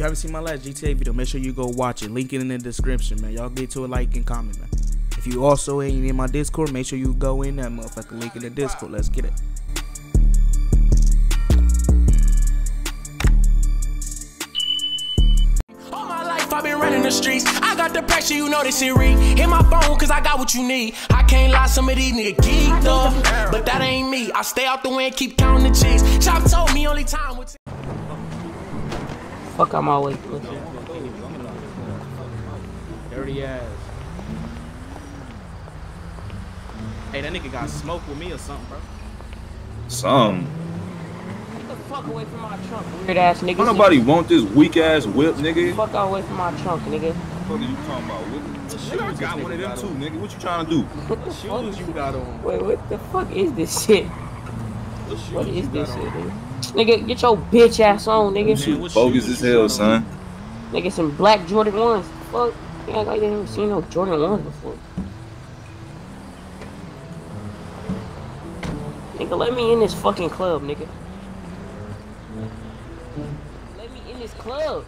you haven't seen my last GTA video, make sure you go watch it. Link it in the description, man. Y'all get to a like and comment, man. If you also ain't in my Discord, make sure you go in that motherfucker. Link in the Discord. Let's get it. I've been running the streets, I got the pressure, you know this real. Hit my phone cause I got what you need. I can't lie, some of these niggas geeked up, but that ain't me. I stay out the way and keep counting the cheese. Chop told me only time would fuck out my way. Dirty ass. Hey, that nigga got smoked with me or something, bro. Fuck away from my trunk, weird ass nigga. Don't nobody want this weak ass whip, nigga. Fuck away from my trunk, nigga. What the fuck are you talking about? What the got one of them too, nigga. What you trying to do? What the shoes you got on? Wait, what the fuck is this shit? What is this shit, nigga? Nigga, get your bitch ass on, nigga. Man, what bogus as hell, son. Nigga, some black Jordan 1s. Fuck, I ain't like never seen no Jordan 1s before. Nigga, let me in this fucking club, nigga. Let me in this club.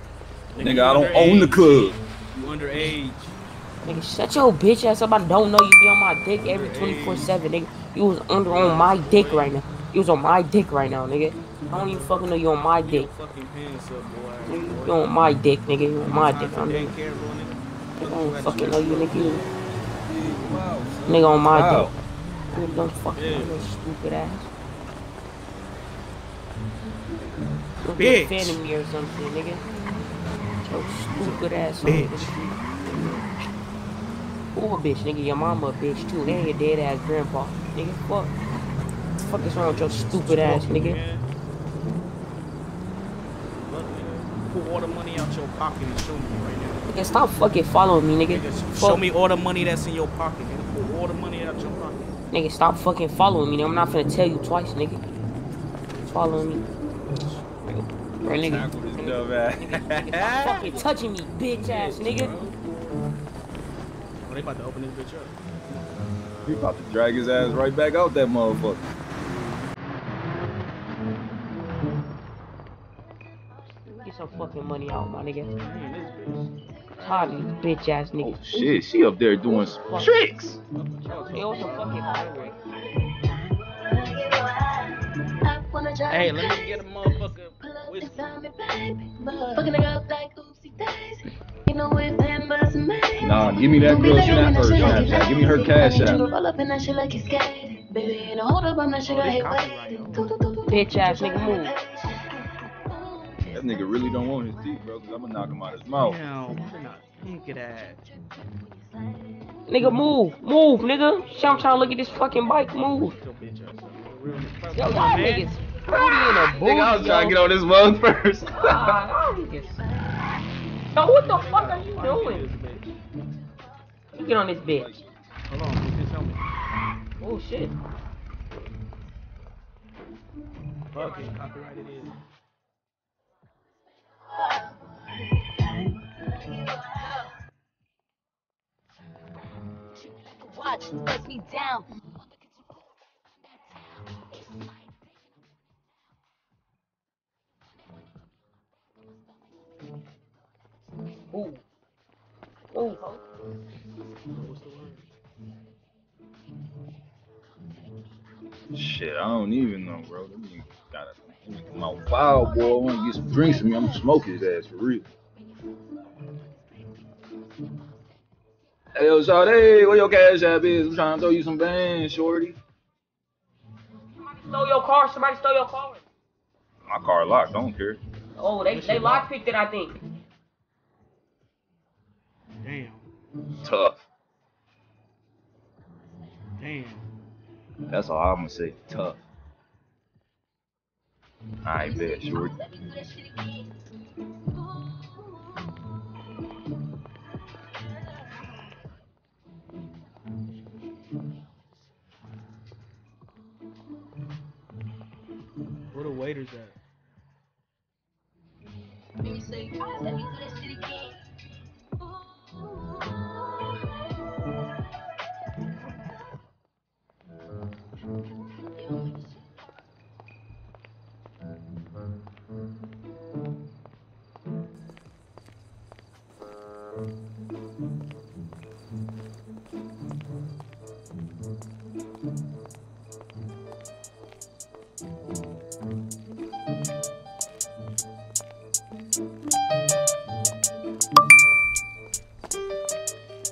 Nigga, I don't own the club. You underage. Nigga, shut your bitch ass up. I don't know you be on my dick every 24/7, nigga. You was on my dick right now. You was on my dick right now, nigga. I don't even fucking know you on my dick. You on my dick, nigga. You on my dick. I don't fucking know you, nigga. Nigga on my dick. Nigga, don't fucking know your stupid ass. Don't be a fan of me or something, nigga. Yo, stupid ass bitch. Who a bitch, nigga? Your mama a bitch too. They ain't your dead ass grandpa, nigga. Fuck. Fuck is wrong with your stupid ass, nigga? Pull all the money out your pocket and show me right now. Nigga, stop fucking following me, nigga. Nigga show me all the money that's in your pocket, nigga. Pull all the money out your pocket. Nigga, stop fucking following me. I'm not finna tell you twice, nigga. Follow me. Bro, nigga, nigga, fucking touching me, bitch ass nigga. Well, they about to open this bitch up. He about to drag his ass right back out that motherfucker. Get some fucking money out, my nigga. Tired of these bitch ass niggas. Oh shit, she up there doing some tricks. It was a fucking hey, let me get a motherfucker. Nah, give me that girl Snapchat. Give me her cash app. Bitch ass nigga move. That nigga really don't want his teeth, bro, cause I'm gonna knock him out his mouth. Nigga move, move, nigga. I'm trying to look at this fucking bike, move. Yo, y'all niggas. Nigga, I was trying to get on this mug first. Yo, what the fuck are you doing? You get on this bitch. Hold on, put this helmet. Oh shit. Fuck it, copyright it is. Watch, let me down. Ooh. Ooh. Shit, I don't even know, bro. That nigga gotta come out wild, boy. I wanna get some drinks in me. I'm gonna smoke his ass for real. Hey, yo, shawty, where your cash app is? I'm trying to throw you some bands, shorty. Somebody stole your car. Somebody stole your car. My car locked. I don't care. Oh, they lockpicked it, I think. Damn. Tough. Damn. That's all I'm gonna say. Tough. I bet, sure. Where the waiters at?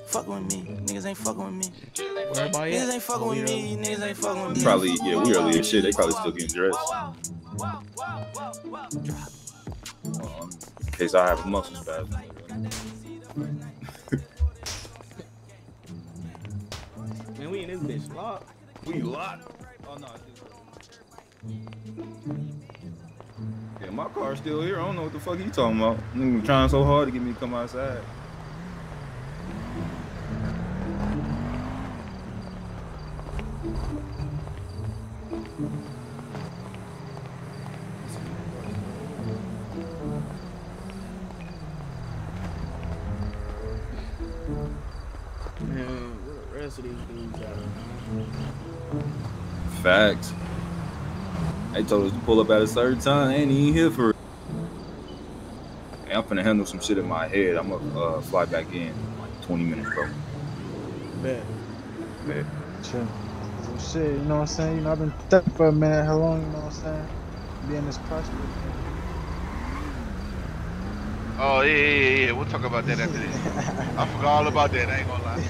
Fucking with me, niggas ain't fucking with me. Niggas ain't fucking with me, niggas ain't fucking with me. Probably, yeah, we early as shit. They probably still getting dressed. In case I have a muscle spasm. Man, we in this bitch locked. We locked. Oh no. Yeah, my car's still here. I don't know what the fuck you talking about. Nigga trying so hard to get me to come outside. Facts. They told us to pull up at a certain time, and he ain't here for it. Hey, I'm finna handle some shit in my head. I'm gonna fly back in like 20 minutes, bro. Bet. Bet. Sure. Well, shit, you know what I'm saying? You know, I've been thinking for a minute. How long, you know what I'm saying? Being this prospect. Oh, yeah. We'll talk about that after this. I forgot all about that. I ain't gonna lie.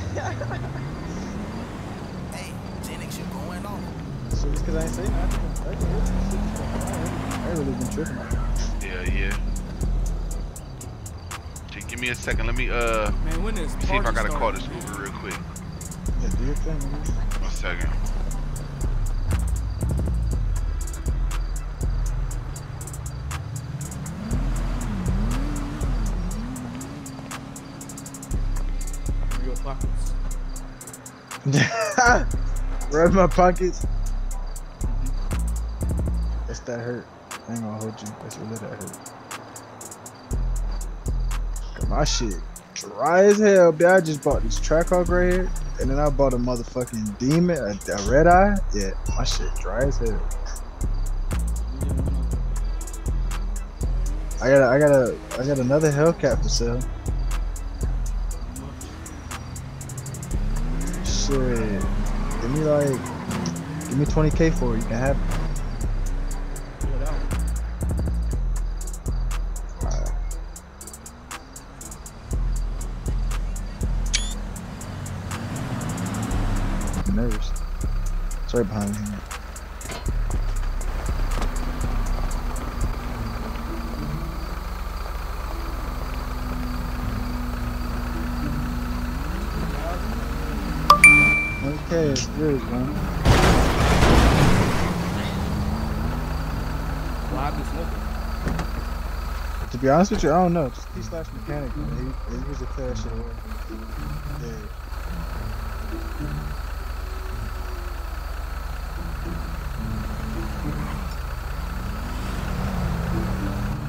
Cause I ain't say nothing. I really been tripping on it. Yeah. Just give me a second. Let me man, when is see if I gotta call this Uber real quick. Yeah, do your thing, man. 1 second. Real pockets. Rub my pockets. That hurt. I ain't gonna hold you. That's really that hurt. My shit dry as hell, bitch. I just bought this Trackall gray hair, and then I bought a motherfucking Demon, a Red Eye. Yeah, my shit dry as hell. I got another Hellcat for sale. Shit, give me 20K for it. You can have it. It's right behind me. Okay, it's yours, man. To be honest with you, I don't know. Just T/Mechanic, man. He was a clash of work. Yeah.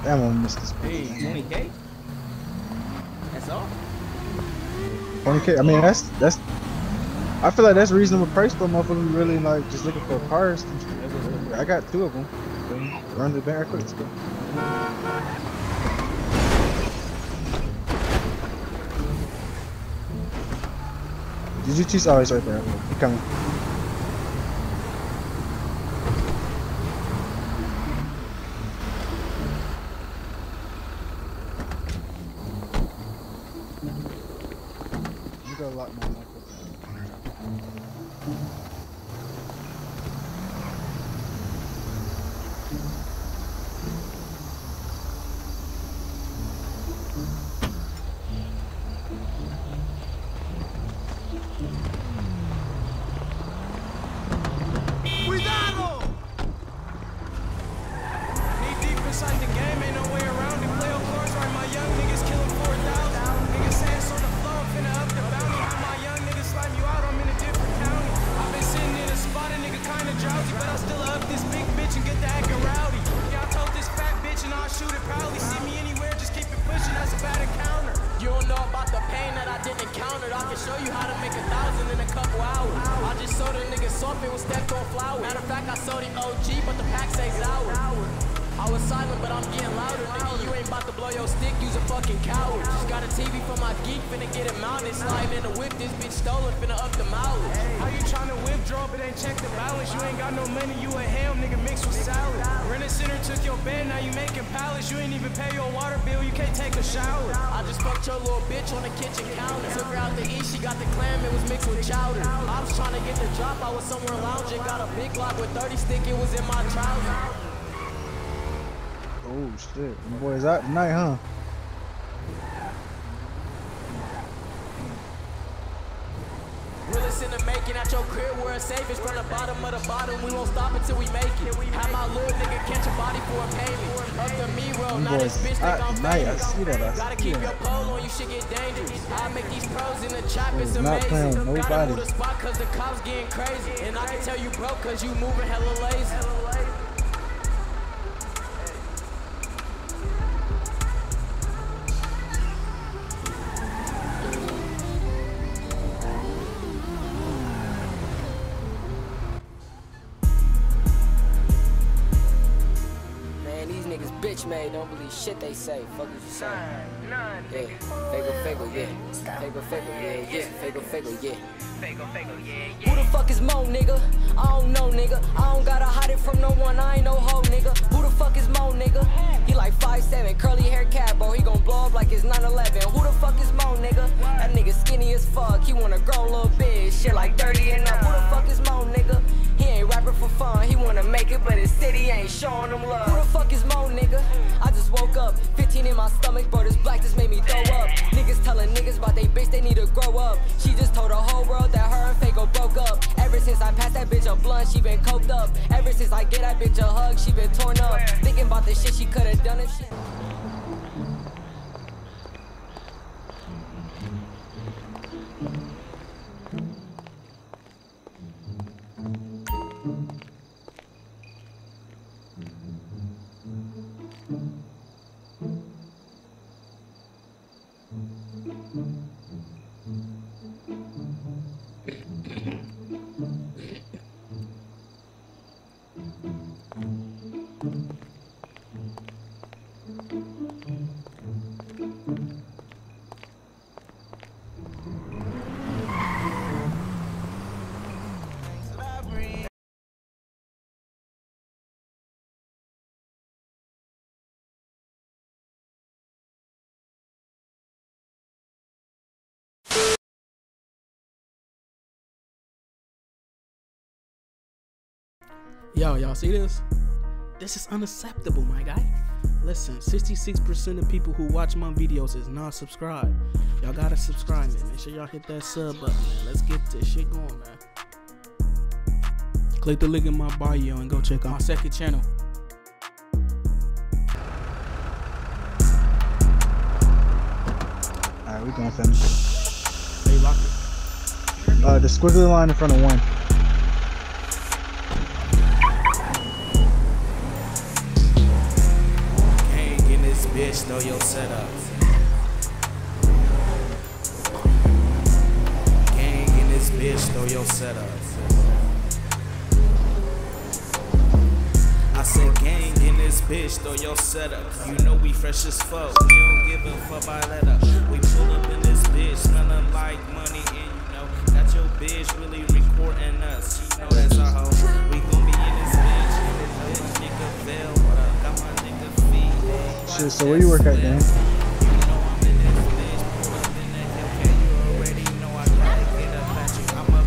Damn, I missed this. Hey, 20K? That's all? 20K? I mean, that's... I feel like that's reasonable price for motherfuckers really, like, just looking for cars. I got 2 of them. So run to the bank quick, let's go. Did you choose? Oh, he's right there. He's coming. Soft, it was stepped on flour. Matter of fact, I sold the OG, but the pack says sour. I was silent, but I'm getting louder. Nigga, you ain't about to blow your stick, you's a fucking coward. Just got a TV for my geek, finna get it mounted. Sliding in the whip, this bitch stolen, finna up the mileage. How you tryna withdraw, but ain't check the balance? You ain't got no money, you a ham, nigga, mixed with salad. Rent a center, took your bed, now you making pallets. You ain't even pay your water bill, you can't take a shower. I just fucked your little bitch on the kitchen counter. Took her out to eat, she got the clam, it was mixed with chowder. I was tryna get the drop, I was somewhere lounging. Got a big lock with 30 stick, it was in my trousers. Oh shit, my boy's out tonight, huh? Realest in the making, at your crib where it's safe. It's from the bottom of the bottle, we won't stop until we make it. Have my little nigga catch a body for a payment. Up the me road, now this bitch think I'm famous. Gotta keep your pole on, you shit get dangerous. I make these pros in the chop, it's amazing. Gotta move the spot cause the cops getting crazy. And I can tell you broke cause you moving hella lazy. Man, don't believe shit they say. Fuck what you say. None, yeah. Fago, yeah. Fago, yeah. Who the fuck is Mo, nigga? I don't know, nigga. I don't gotta hide it from no one. I ain't no hoe, nigga. Who the fuck is Mo, nigga? He like 5'7", curly hair cat, bro. He gon' blow up like it's 9/11. Who the fuck is Mo, nigga? That nigga skinny as fuck. He wanna grow a little bit. Shit like 30 and up. Who the fuck is Mo, nigga? He ain't rapping for fun. He wanna make it, but his city ain't showing him love. Who the fuck is Mo, nigga? I just woke up, 15 in my stomach, bro, this black just made me throw up. Niggas telling niggas about they bitch, they need to grow up. She just told the whole world that her and Fago broke up. Ever since I passed that bitch a blunt, she been coked up. Ever since I get that bitch a hug, she been torn up. Thinking about the shit she could've done if she... Yo, y'all see this? This is unacceptable, my guy. Listen, 66% of people who watch my videos is not subscribed. Y'all gotta subscribe, man. Make sure y'all hit that sub button, man. Let's get this shit going, man. Click the link in my bio and go check out my second channel. Alright, we gonna finish it. Hey, lock it. The squiggly line in front of one. Bitch, know your setup. Gang in this bitch, know your setup. I said gang in this bitch, throw your setup. You know we fresh as fuck, we don't give a fuck by letter. We pull up in this bitch, smelling like money. And you know that your bitch really recording us. You know that's our hoe. We gon' be in this bitch, this nigga Bell. Got my nigga. Shit, so where you work at, man?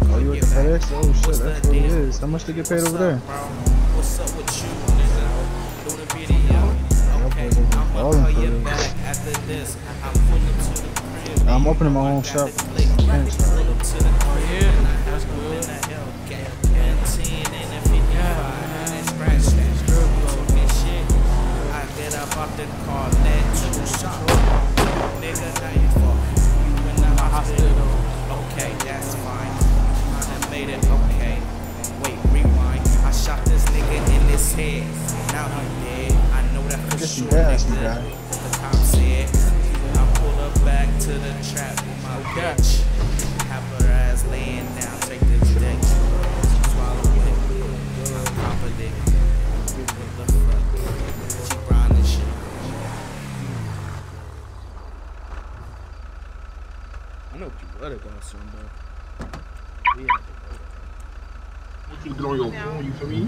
Oh, you work at FedEx? Oh shit, that's what it is. How much they get paid over there? What's up with you, nigga? Do the video. Okay, I'ma call you back after this. I'm opening my own shop. Yeah, that's good. Up the car, let you shot. Nigga, now you fuck. You in the hospital. Okay, that's fine. I made it okay. Wait, rewind. I shot this nigga in his head. Now he dead. I know that for sure. The cop said, I pull up back to the trap with my bitch. I know people are gone soon, but we have to go. What you do on your phone, you feel me?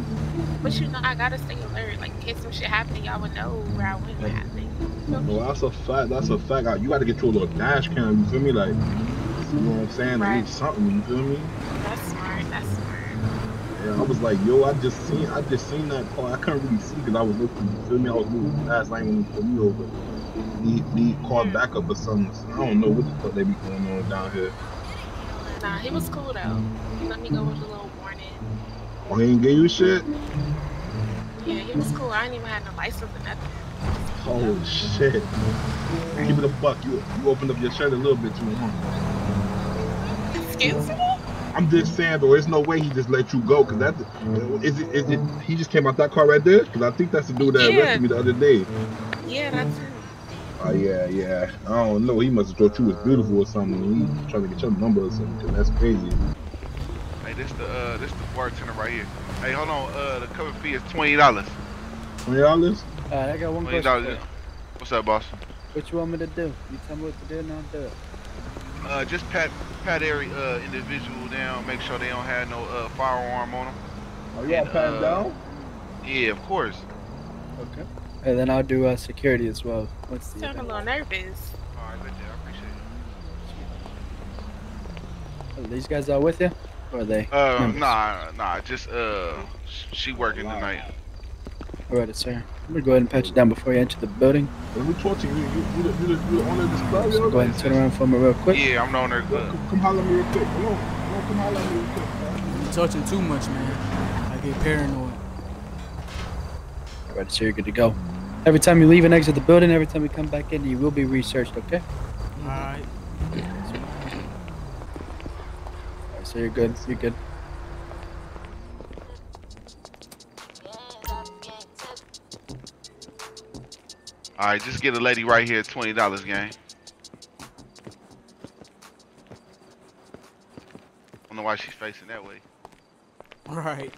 But you know, I gotta stay alert. Like, in case some shit happened, y'all would know where I went when it happened. Well, that's a fact. That's a fact. You gotta get your little dash cam, you feel me? Like, you know what I'm saying? Right. I need something, you feel me? That's smart. That's smart. I was like, yo, I just seen that car. I couldn't really see because I was looking, you feel me? I was moving fast. I ain't gonna pull me over. Need car backup or something. So I don't know what the fuck they be going on down here. Nah, he was cool though. He let me go with a little warning. Oh, he ain't give you shit? Yeah, he was cool. I ain't even had no license or nothing. Oh shit. Give me the fuck. You opened up your shirt a little bit too long. Excuse me? I'm just saying, though, there's no way he just let you go, cause that is it. He just came out that car right there, cause I think that's the dude that arrested me the other day. Yeah, that's him. Oh yeah. I don't know. He must have thought you was beautiful or something. He trying to get your number or something. Cause that's crazy. Hey, this the bartender right here. Hey, hold on. The cover fee is $20. $20? I got one question. What's up, boss? What you want me to do? You tell me what to do, and I'll do it. Just pat every individual down, make sure they don't have no firearm on them. Oh, you gotta pat them down? Yeah, of course. Okay. And then I'll do security as well. Let's see. I'm a little nervous. Alright, right there. I appreciate it. Are these guys all with you? Or are they? Nah, just she working tonight. Alright, sir. I'm gonna go ahead and pat you down before you enter the building. When we talk to you, you the owner of this club, yo? Go ahead and turn around for me real quick. Yeah, I'm the owner of the club. Come holler at me real quick. Come holler at me real quick. You're touching too much, man. I get paranoid. Alright, sir, you're good to go. Every time you leave and exit the building, every time you come back in, you will be researched, okay? Alright. Alright, sir, you're good. You're good. All right, just get a lady right here, $20, gang. I don't know why she's facing that way. All right.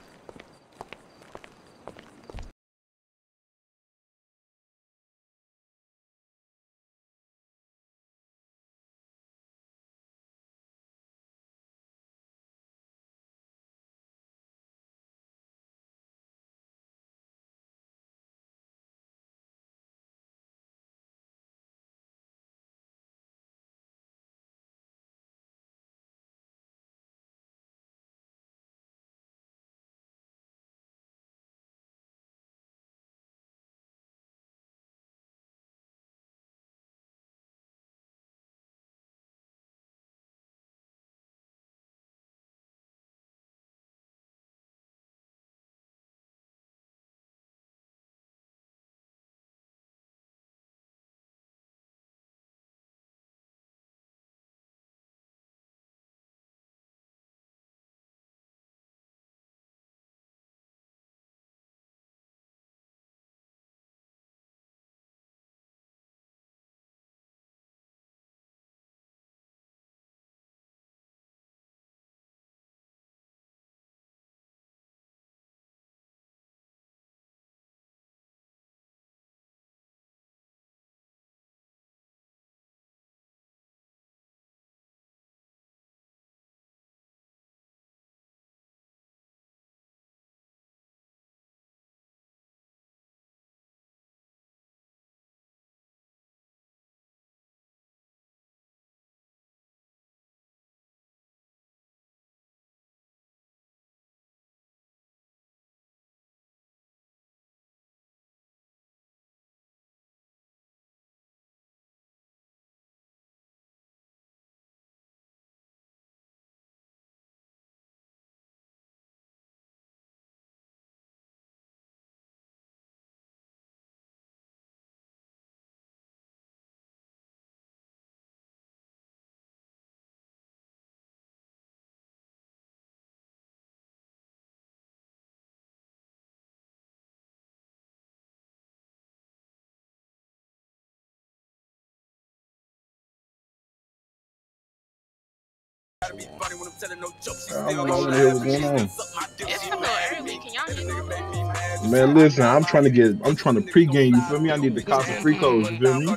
Man, listen, I'm trying to pregame, you feel me? I need the cost of free codes, you feel me?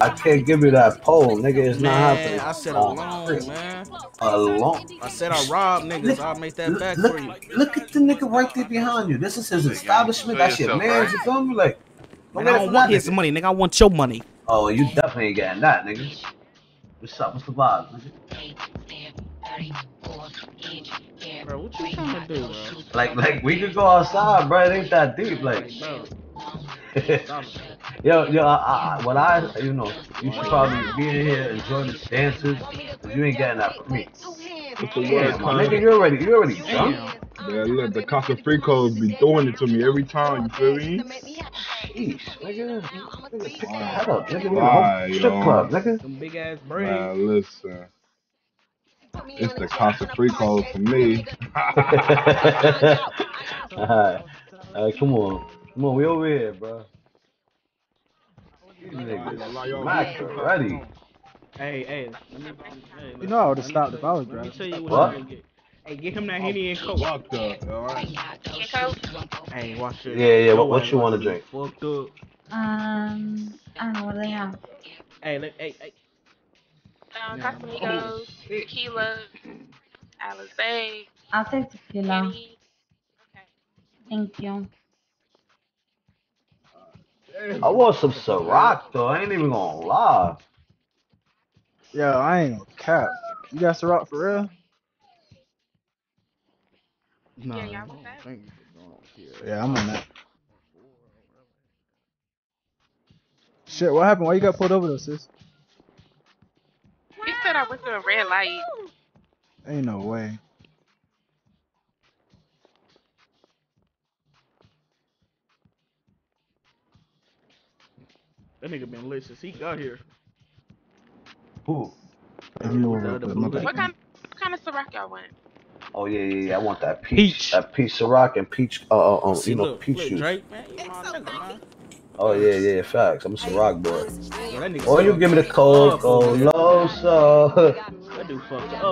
I can't give you that pole, nigga. It's not happening. I said alone, man. Alone. I said I robbed niggas. Look, I'll make that back for you. Look at the nigga right there behind you. This is his establishment. That shit, man. You feel me? Like, no man, I don't want his money, nigga. I want your money. Oh, you definitely ain't getting that, nigga. What's up? What's the vibe, nigga? Bro, what you trying to do, bro? Like we could go outside, bro. It ain't that deep, like. yo, what I, you know, you should probably be in here enjoying the dances. You ain't getting that from me. Damn, nigga, you already drunk. Yeah, look, the Casa Fricos be throwing it to me every time. You feel me? Jeez, nigga, pick your head up, nigga. Why, strip club, nigga. Some big ass braids. Nah, listen. It's the Casa Fricos for me. Alright, come on. Come on, we over here, bro. These niggas smacked already. Hey. You know I would've stopped if I was driving. Let me tell you what I'm gonna get. Hey, get him that Henny and Coke. Fucked up, alright. Hey, watch it. Yeah, what you wanna drink? Fucked up. I don't know what they have. Hey, look, hey. Casamigos, tequila, Alizé. I'll take tequila. Henny. Okay. Thank you. I want some Ciroc though, I ain't even gonna lie. Yo, I ain't gonna cap. You got Ciroc for real? No. Yeah, I'm on that. Shit, what happened? Why you got pulled over though, sis? He said I went through a red light. Ain't no way. That nigga been lit since he got here. Who? What kind of Ciroc y'all want? Oh yeah, I want that peach. That peach Ciroc and peach, see, you know, look, peach juice. Drake, man. Oh yeah, facts. I'm a Ciroc boy. Or you give me the cold Coloso. That dude fucked up.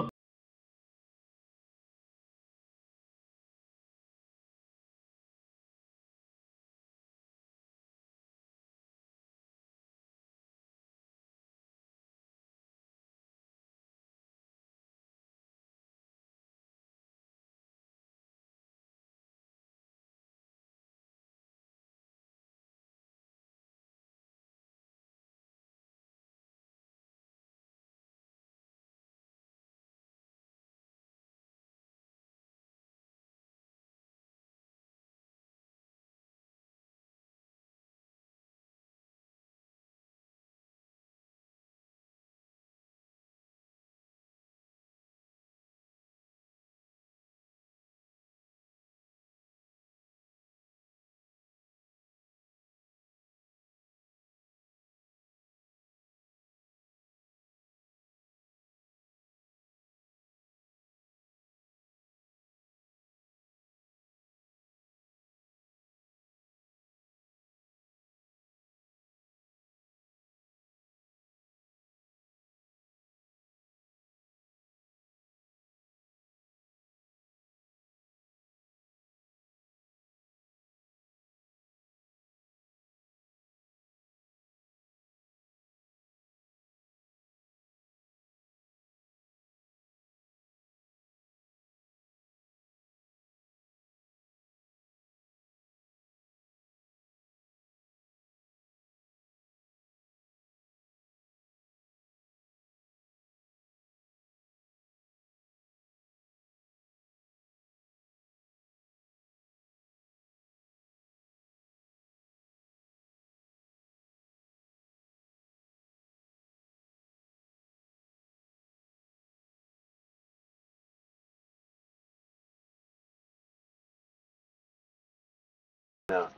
No.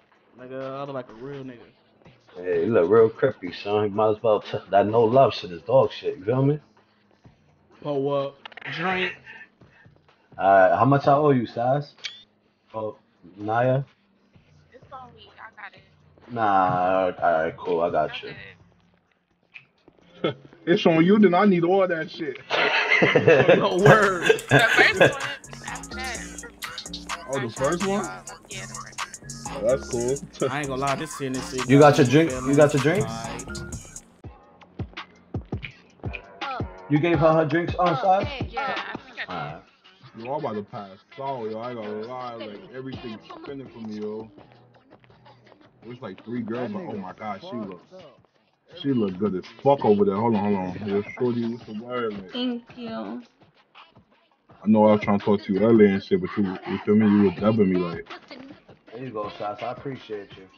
Nigga, I look like a real nigga. Yeah, you look real creepy, son. You might as well tell that no love shit is dog shit, you feel me? Pull up, drink. Alright, how much I owe you, Saz? Oh, Naya? It's on me, I got it. Nah, alright, cool, I got you. It's on you, then I need all that shit. No word. The first one, after that. Oh, the first one? Yeah, the first one. Oh, that's cool. I ain't gonna lie, this shit. You got your drink? You got your drinks? You gave her her drinks on side? Yeah, I think I did. Yo, I'm about to pass out, yo. I ain't gonna lie, like, everything's spinning for me, yo. There's like three girls, but oh my god, she looks good as fuck over there. Hold on. Yo, Shorty, what's the word, man? Thank you. I know I was trying to talk to you earlier and shit, but you feel me? You were dubbing me, like. There you go, Sass. I appreciate you.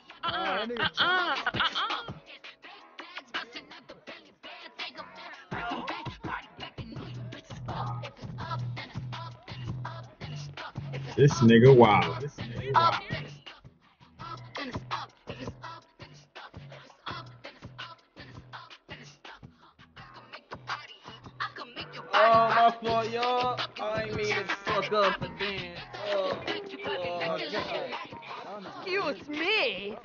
This nigga wild. Oh, my fault, y'all. I ain't mean to fuck up again. Excuse me.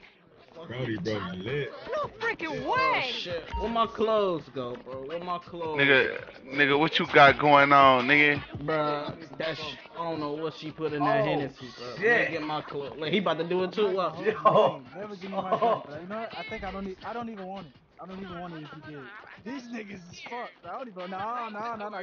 Brody, bro, you lit. No freaking way. Oh, shit. Where my clothes go, bro? Where my clothes? Nigga, what you got going on, nigga? Bro, that I don't know what she put in that Hennessy, bro. Shit. Get my clothes. Like, he about to do it too. Well. Yo. Never give me my clothes, bro. You know what? I think I don't even want it. I don't even want it if you did. These niggas is fucked, bro. I don't even. Nah.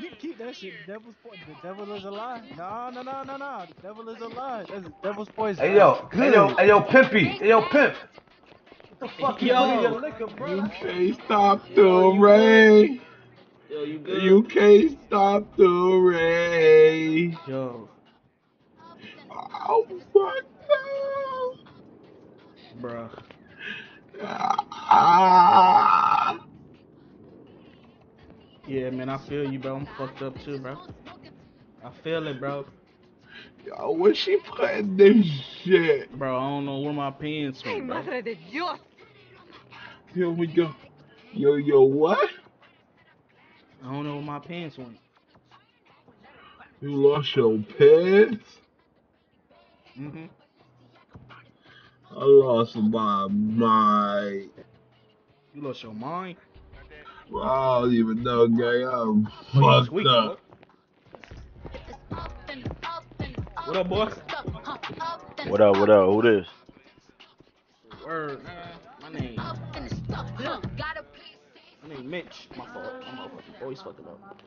You keep that shit. Devil's poison. The devil is a lie. Nah. The devil is a lie. That's the devil's poison. Hey, yo. Hey, yo, Pimpy. Hey, yo, Pimp. What the fuck you doing your liquor, bro? You can't stop the rain. Yo, you good? You can't stop the rain. Yo. Oh, fuck no. Bruh. Yeah, man, I feel you, bro. I'm fucked up too, bro. I feel it, bro. Yo, where she putting this shit? Bro, I don't know where my pants are, bro. Here we go. Yo, what? I don't know where my pants went. You lost your pants? Mm-hmm. I lost my mind. You lost your mind? Well, I don't even know, gay. I'm fucked up. What up, boy? What up? Who this? Word, My name Mitch. My fault. I'm always fucking up.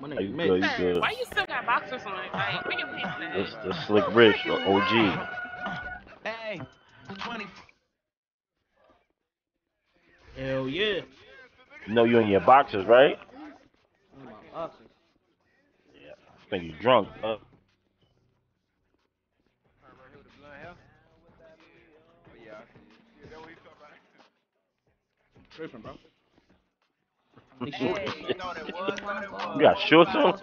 My name Mitch. Good. Why you still got boxers on? Like, where your pants at? The Slick Rich, the OG. Hey. 20. Hell yeah. You know you in your boxers, right? In my boxers. Yeah. I think you drunk, huh? Tripping, bro. You got shorts on?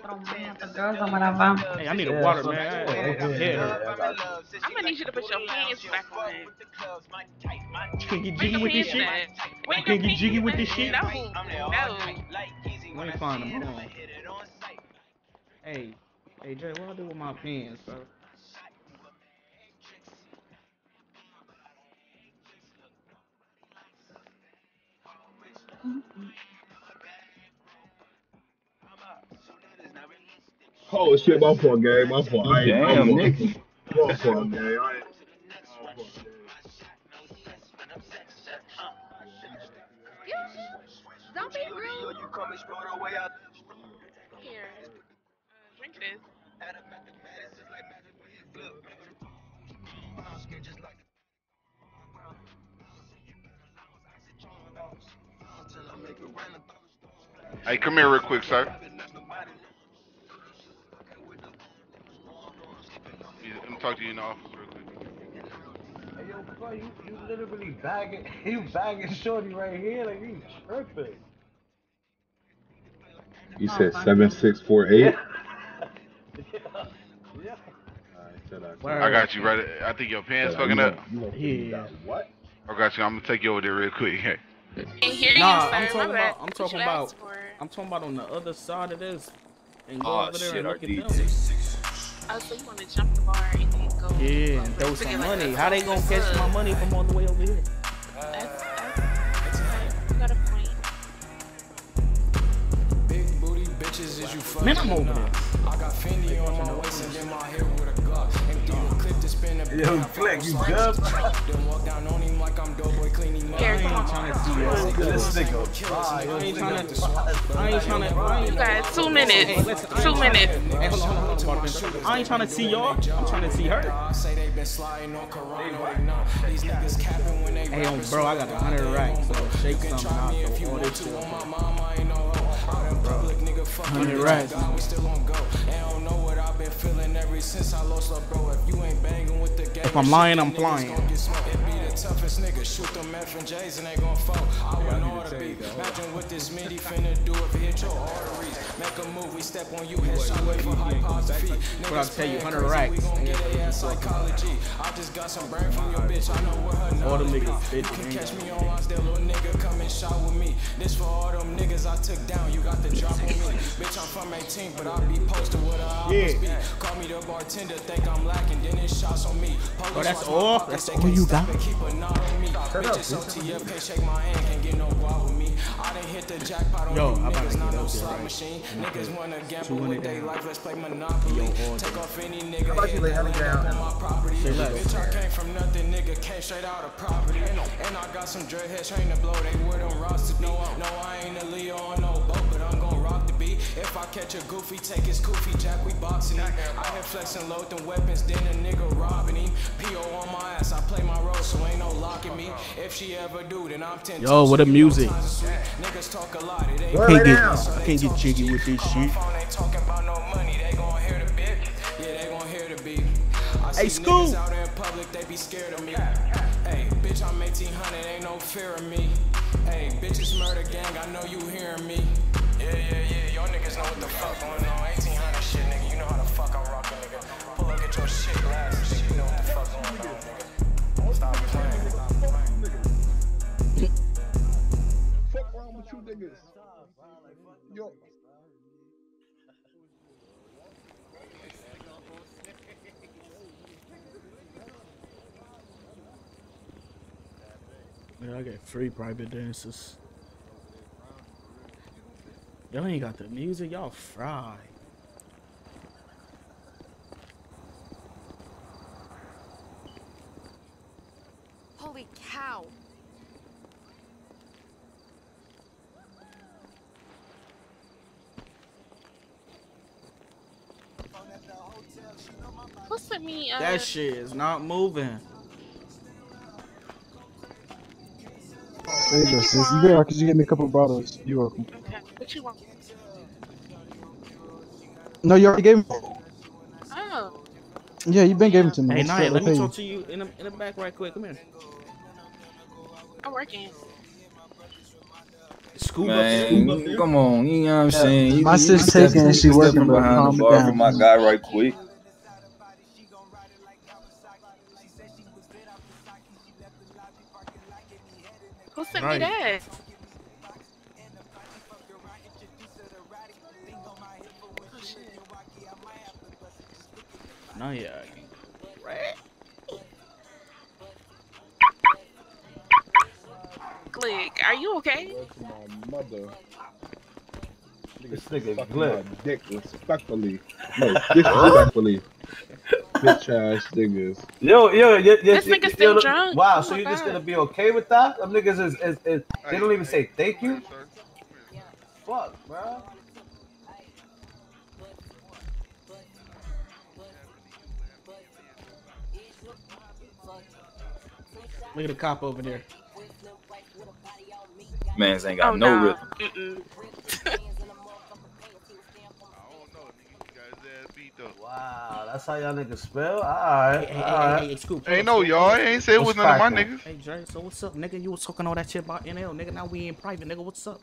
Hey, I need a water, man. I'm gonna need you to put your pants back on. You can get jiggy with this shit? You can get jiggy with this shit? No. Let me find them. Hold on. Hey, Jay, what do I do with my pants, bro? Oh shit, my fault, gang. My fault. I ain't damn, nigga. My fault, gang. Don't be rude. Here, drink this. Hey, come here real quick, sir. Let me talk to you in the office real quick. Hey, yo, bro, you literally bagging Shorty right here. Like, you tripping. You said 7648? Yeah. I got you right. I think your pants fucking up. Yeah. What? I got you. I'm going to take you over there real quick. Hey. I'm talking about on the other side of this and go over there shit, and look at them. Oh, so you want to jump the bar and then go? Yeah, and throw some money. Like, how they gonna catch my money from all the way over here? That's right. You got a point. Big booty bitches, is you fucking? Man, I'm over there. I got Fendi on my waist and then my hair with a glove. Empty the clip this Yo, Fleck, you dub? Gary, come on. This nigga. I ain't trying to. You guys, 2 minutes. 2 minutes. I ain't trying to see y'all. I'm trying to see her. Hey, yo, bro, I got 100 racks. So shake something out. All this shit. 100 racks. Since I lost love, bro, if you ain't banging with the game, if I'm lying, I'm flying. It'd be the toughest nigga, shoot them F and J's and they gon' fall. I want all to be. Imagine what this midi finna do if it hit your arteries. Make a move, we step on you, headshot, wait for hypotrophy. What I tell you, 100 racks. We gon' get their psychology. I just got some brain from your bitch, I know what her name is. All them niggas, you can catch me on lines, that little nigga come and shot with me. This for all them niggas I took down, you got the drop on me. Bitch, I'm from 18, but I be posted with her. Yeah. Call me the bartender, think I'm lacking, then it's shots on me. Oh, that's all? That's all you got? Bitches OTF, can't shake my hand, can't get no ball with me. I done hit the jackpot on you niggas, not no slot machine. Niggas wanna gamble with their life, let's play Monopoly. Take off any nigga, hit the link up on my property. Bitch, I came from nothing, nigga, came straight out of property. And I got some dreadheads trying to blow, they wear them rocks to know. No, I ain't a Leo on no boat, but I'm gonna rock the beat. If I catch a goofy, take his goofy jack, we boxing. I hit flexing, load them weapons, then a nigga robbing him. P.O. on my ass, I play my role, so ain't no locking me. If she ever do, then I'm 10. Yo, what a music. Niggas talk a lot. I can't get jiggy with this shit. Hey, school. Out in public, they be scared of me. Hey, bitch, I'm 1800, ain't no fear of me. Hey, bitches murder gang, I know you hearing me. Yeah, y'all niggas know what the fuck going on. 1800 shit, nigga, you know how the fuck I'm rocking, nigga. Pull up, get your shit last, nigga, you know what the fuck going on, nigga. Stop playing. Fuck around with you niggas. Yo. Man, I got 3 private dances. Y'all ain't got the music, y'all fried. Holy cow. What's with me? That shit is not moving. Hey, Justice, you there? Could you get me a couple of bottles? You're welcome. Okay. What you want? No, you already gave me. Oh. Yeah, you been gave them to me. Hey, Naya, let me talk to you in the back right quick. Come here. I'm working. School, come on. You know what I'm saying? My sis taking and she working behind the bar with my guy right quick. Who sent me that? Oh, shit. No, yeah. Right. Glick, are you okay? My mother. This nigga Glick. Dick respectfully. No, disrespectfully. Bitch ass niggas. This nigga still drunk. Wow, so you just gonna be okay with that? Them niggas is they don't even say thank you. Fuck, bro. Look at the cop over there. Man's ain't got no rhythm. Wow, that's how y'all niggas spell? Alright, alright. Hey, no, y'all ain't say it was none of my niggas. Hey, Jay, so what's up, nigga? You was talking all that shit about NL, nigga. Now we in private, nigga. What's up?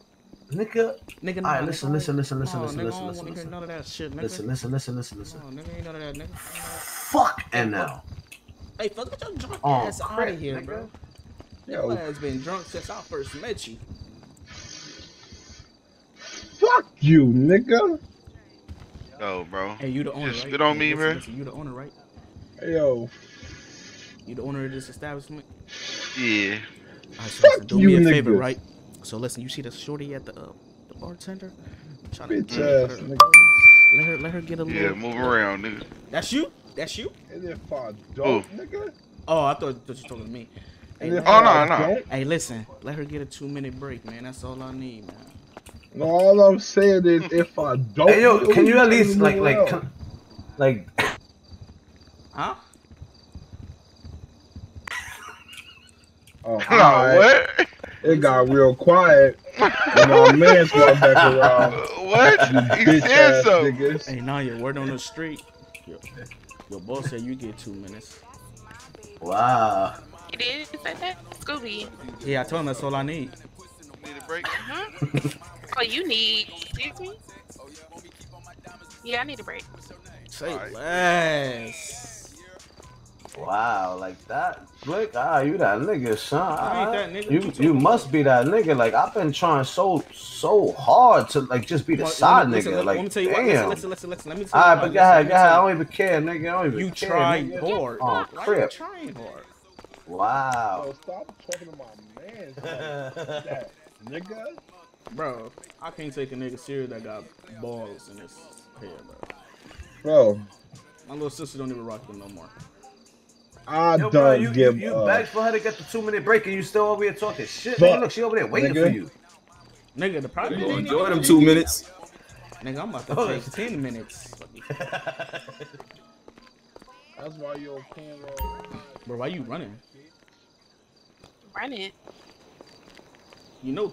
Nigga, alright, listen. None of that shit, nigga. Listen. No, nigga, ain't none of that, nigga. Fuck NL. Hey, fuck, get your drunk ass out of here, nigga. Bro. Yo. Your ass been drunk since I first met you. Fuck you, nigga. Yo, bro. Hey, you the owner, right? Spit on me, bro. You the owner, right? Hey, yo. You the owner of this establishment? Yeah. Alright, so listen, do me a favor, right? So listen, you see the shorty at the bartender? I'm trying to get her. Let her get a little. Yeah, move around, nigga. That's you? That's you? And if I don't, nigga. Oh, I thought you were talking to me. Hey, no. Hey, listen. Let her get a 2-minute break, man. That's all I need, man. No, all I'm saying is if I don't. Hey, yo, can you at least like. Huh? Oh, no, what? It got real quiet. And my man's going back around. What? He said something. Hey, now your word on the street. Your boss said you get 2 minutes. Wow. It is like that, Scooby. Yeah, I told him that's all I need. Need a break? Oh, you need. Excuse me? Yeah, I need a break. Say less. Wow, like that? Look, you that nigga, son. That nigga. You must be that nigga. Like, I've been trying so hard to, like, just be the side nigga. Like, damn. Listen, let me tell you. All right, but go ahead. I don't even care, nigga. I don't even care. You tried hard. Oh, crap. Wow. Yo, stop talking to my man, that nigga. Bro, I can't take a nigga serious that got balls in his hair, bro. My little sister don't even rock with no more. You begged for her to get the 2-minute break and you still over here talking shit. Nigga, look, she over there waiting for you. Nigga, the problem is enjoy them 2 minutes. Nigga, I'm about to take 10 minutes. That's why you're on camera. Bro, why you running? Running. You know,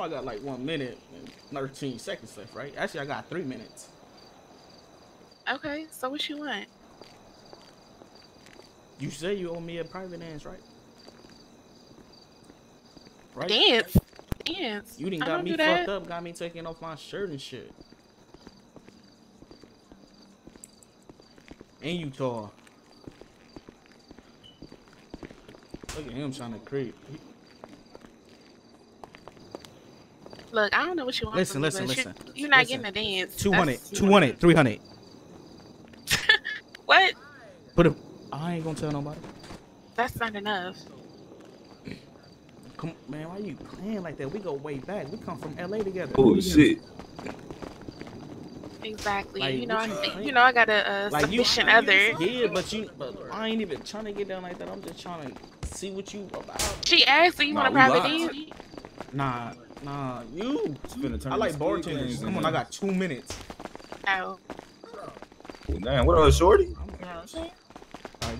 I got like 1 minute and 13 seconds left, right? Actually, I got 3 minutes. Okay, so what you want? You say you owe me a private dance, right? Right? Dance. You didn't got me fucked up, got me taking off my shirt and shit. And you tall. Look at him trying to creep. Look, I don't know what you want. Listen. You're not getting a dance. 200, 200, 300. What? I ain't gonna tell nobody. That's not enough. Come on, man, why you playing like that? We go way back. We come from LA together. Oh shit. Exactly. Like, you know, I got a sufficient other. Yeah, but I ain't even trying to get down like that. I'm just trying to see what you about. She asked, "Do you want a private dance?" Nah. I like bartenders. Come on, I got 2 minutes. Oh. Damn, what a shorty.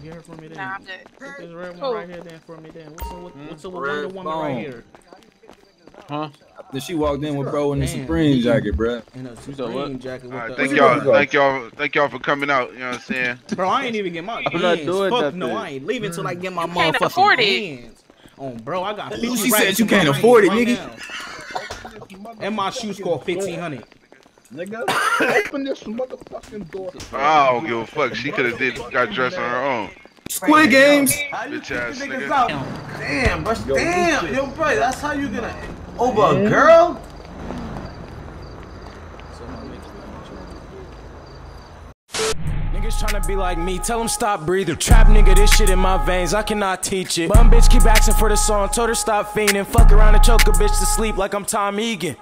Get her for me then. Nah, I'm good. Get this red one right here then for me then. What's up with Wonder Woman right here? Huh? Then she walked in with bro in a Supreme jacket, bro. In a Supreme jacket. Right, thank y'all for coming out. You know what I'm saying? Bro, I ain't even get my hands. Fuck no, I ain't leaving till I get my motherfucking hands. On bro, I got. She said you can't afford it, nigga. And my shoes cost $1,500. Nigga, open this motherfucking door. I don't give a fuck. She could have got dressed on her own. Squid Games. Bitch ass nigga. Damn, bro. Damn, yo, bro. That's how you gonna over a girl? Niggas tryna be like me, tell them stop breathing. Trap nigga, this shit in my veins, I cannot teach it. Bum bitch keep asking for the song, told her stop fiending. Fuck around and choke a bitch to sleep like I'm Tom Egan.